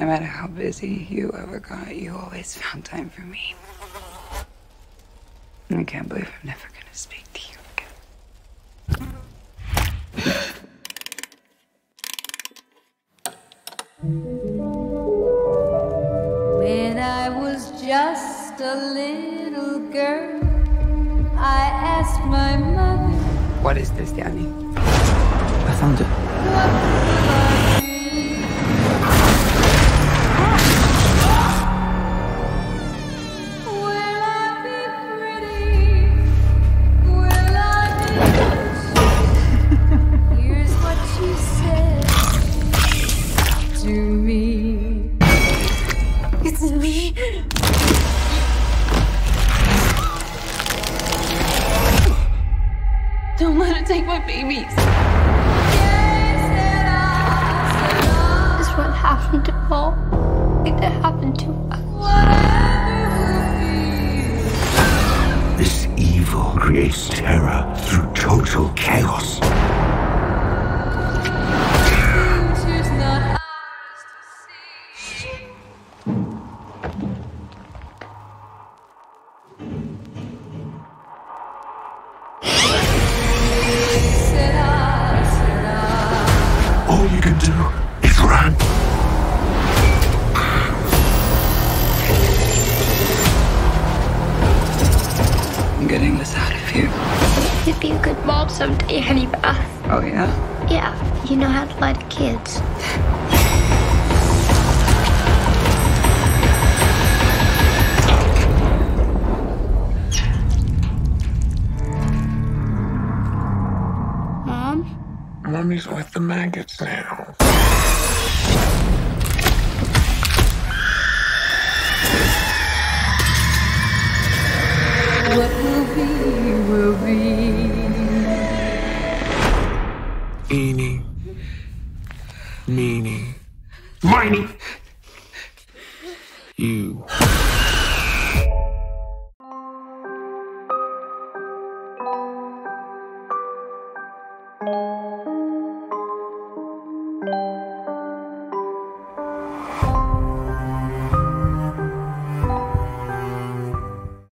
No matter how busy you ever got, you always found time for me. I can't believe I'm never gonna speak to you again. When I was just a little girl, I asked my mother. What is this, Danny? I found it. Don't let it take my babies. This is what happened to Paul. It happened to us. This evil creates terror through total chaos. You can do is run. I'm getting this out of here. You'd be a good mom someday, honey bath. Oh, yeah? Yeah, you know how to lie to kids. Mom? Mummy's with the maggots now. What will be. Eeny, meeny, miny. You.